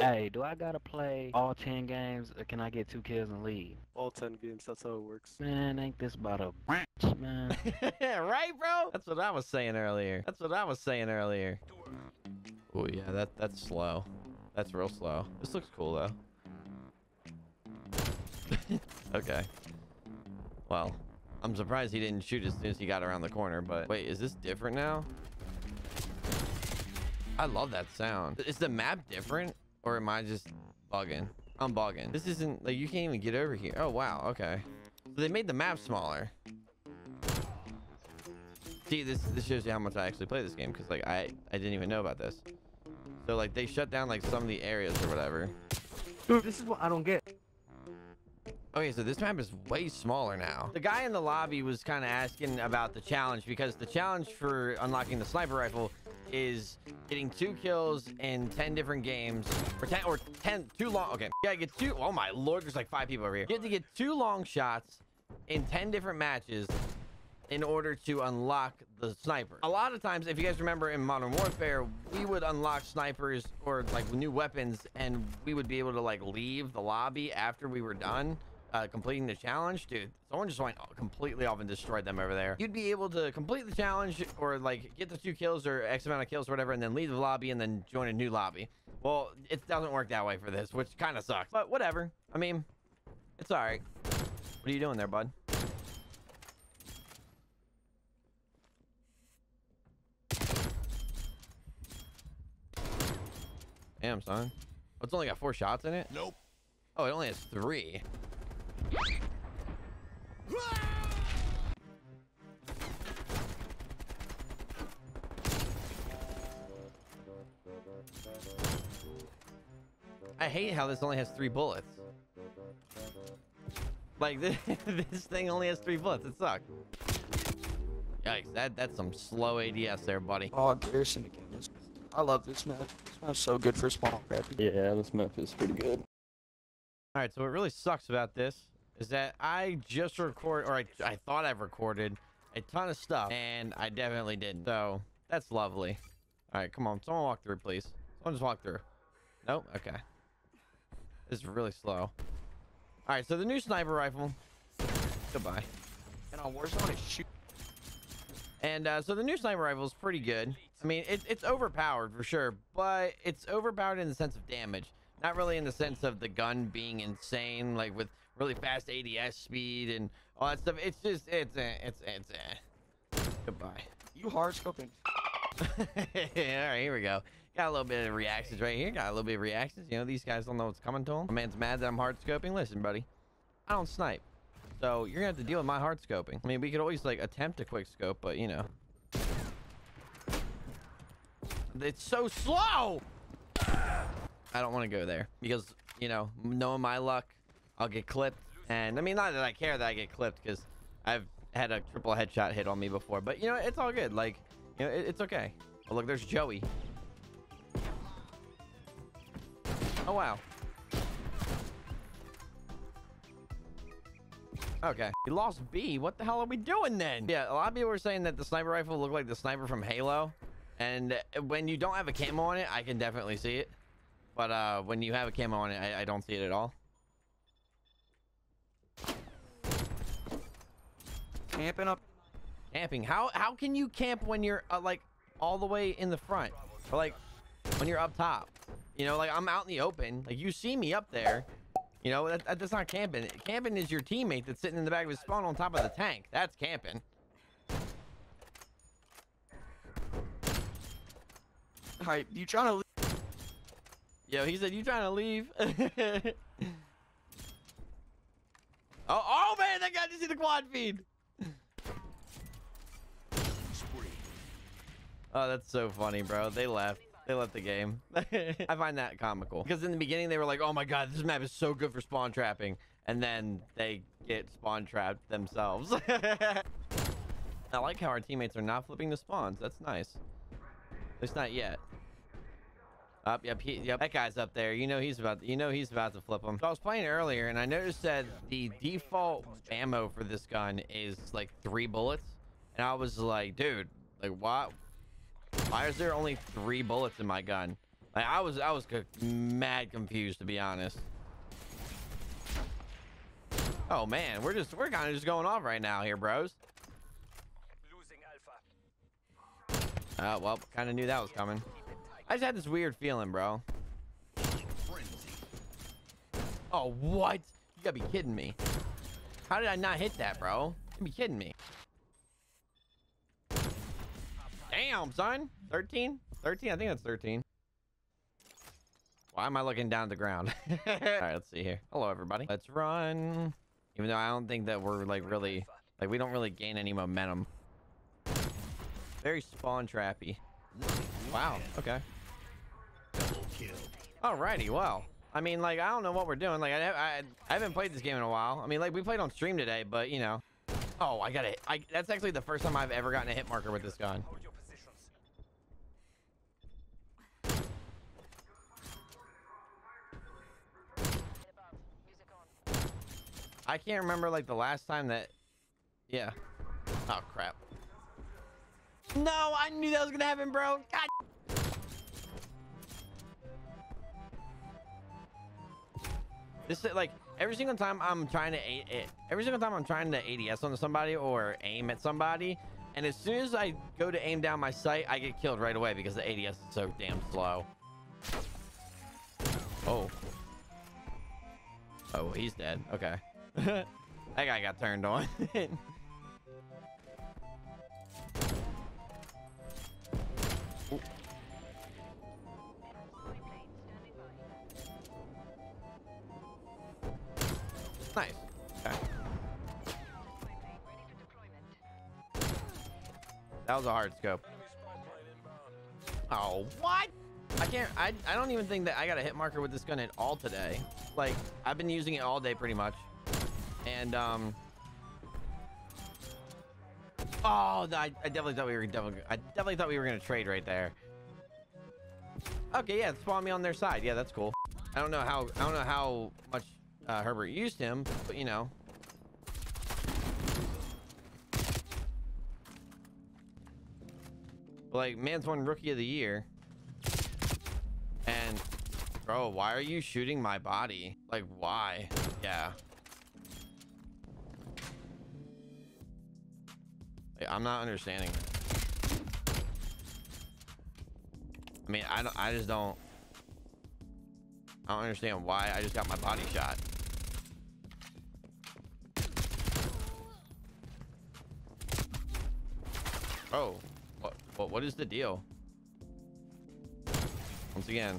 Hey, do I gotta play all 10 games, or can I get 2 kills and leave? All 10 games, that's how it works. Man, ain't this about a bitch, man. Right, bro? That's what I was saying earlier. Oh, yeah, that's slow. That's real slow. This looks cool, though. Okay. Well, I'm surprised he didn't shoot as soon as he got around the corner, but... Wait, is this different now? I love that sound. Is the map different? Or am I just bugging? I'm bugging. This isn't like you can't even get over here. Oh, wow. Okay. So they made the map smaller. See, this shows you how much I actually play this game, because like I didn't even know about this. So like they shut down like some of the areas or whatever. Dude, this is what I don't get. Okay, so this map is way smaller now. The guy in the lobby was kind of asking about the challenge, because the challenge for unlocking the sniper rifle is getting 2 kills in 10 different games, or 10 too long. Okay, you gotta get 2. Oh my lord, there's like 5 people over here. You have to get 2 long shots in 10 different matches in order to unlock the sniper. A lot of times, if you guys remember in Modern Warfare, we would unlock snipers or like new weapons, and we would be able to like leave the lobby after we were done completing the challenge. Dude, someone just went completely off and destroyed them over there. You'd be able to complete the challenge or like get the 2 kills or X amount of kills or whatever, and then leave the lobby and then join a new lobby. Well, it doesn't work that way for this, which kind of sucks, but whatever. I mean, it's all right. What are you doing there, bud? Damn, son. Oh, it's only got 4 shots in it? Nope. Oh, it only has 3. I hate how this only has 3 bullets. Like this thing only has 3 bullets. It sucks. Yikes! That's some slow ADS there, buddy. Oh, embarrassing again. I love this map. This map's so good for spawn grabbing. Yeah, this map is pretty good. All right, so what really sucks about this is that I just recorded, or I thought I've recorded a ton of stuff, and I definitely didn't. So that's lovely. All right, come on, someone walk through, please. Someone just walk through. Nope. Okay. This is really slow. All right, so the new sniper rifle. Goodbye. And on Warzone, it shoots. And so the new sniper rifle is pretty good. I mean, it's overpowered for sure, but it's overpowered in the sense of damage, not really in the sense of the gun being insane, like with really fast ADS speed and all that stuff. It's just goodbye. You hard scoping. All right, here we go. Got a little bit of reactions right here. You know, these guys don't know what's coming to them. My man's mad that I'm hard scoping. Listen, buddy, I don't snipe, so you're gonna have to deal with my hard scoping. I mean, we could always like attempt a quick scope, but you know, it's so slow. I don't want to go there because, you know, knowing my luck, I'll get clipped. And I mean, not that I care that I get clipped, because I've had a triple headshot hit on me before, but you know, it's all good. Like, you know, it's okay. Oh, look, there's Joey. Oh, wow. Okay, we lost B. What the hell are we doing then? Yeah, a lot of people were saying that the sniper rifle looked like the sniper from Halo. And when you don't have a camo on it, I can definitely see it. But when you have a camo on it, I don't see it at all. Camping up. Camping. How can you camp when you're like all the way in the front, or like when you're up top? You know, like I'm out in the open. Like you see me up there. You know, that's not camping. Camping is your teammate that's sitting in the back of his spawn on top of the tank. That's camping. All right, you trying to leave? Yo, he said, you trying to leave? oh, man, that guy just hit the quad feed. Oh, that's so funny, bro. They left. They left the game. I find that comical. Because in the beginning, they were like, oh, my God, this map is so good for spawn trapping. And then they get spawn trapped themselves. I like how our teammates are not flipping the spawns. That's nice. At least not yet. Up, yep. That guy's up there. You know he's about. You know he's about to flip him. So I was playing earlier, and I noticed that the default ammo for this gun is like 3 bullets, and I was like, dude, like why? Why is there only 3 bullets in my gun? Like, I was mad confused, to be honest. Oh man, we're kind of just going off right now here, bros. Losing alpha. Well, kind of knew that was coming. I just had this weird feeling, bro. Oh, what? You gotta be kidding me. How did I not hit that, bro? You be kidding me. Damn, son. 13? 13? I think that's 13. Why am I looking down at the ground? All right, let's see here. Hello, everybody. Let's run. Even though I don't think that we're like really, like we don't really gain any momentum. Very spawn trappy. Wow. Okay. Alrighty. Well, I mean, like, I don't know what we're doing. Like, I haven't played this game in a while. I mean, like, we played on stream today, but you know. Oh, I got it. That's actually the first time I've ever gotten a hit marker with this gun. I can't remember like the last time that. Yeah. Oh crap. No, I knew that was gonna happen, bro. God. This is like every single time I'm trying to ADS onto somebody or aim at somebody, and as soon as I go to aim down my sight, I get killed right away because the ADS is so damn slow. Oh. Oh, he's dead. Okay. That guy got turned on. Nice. Okay. That was a hard scope. Oh, what? I can't. I don't even think that I got a hit marker with this gun at all today. Like, I've been using it all day pretty much. And, oh, I definitely thought we were going to trade right there. Okay, yeah, spawn me on their side. Yeah, that's cool. I don't know how much Herbert used him, but you know. Like, man's won Rookie of the Year. And, bro, why are you shooting my body? Like, why? Yeah. Like, I'm not understanding. I mean, I don't understand why I just got my body shot. Oh, what is the deal? Once again.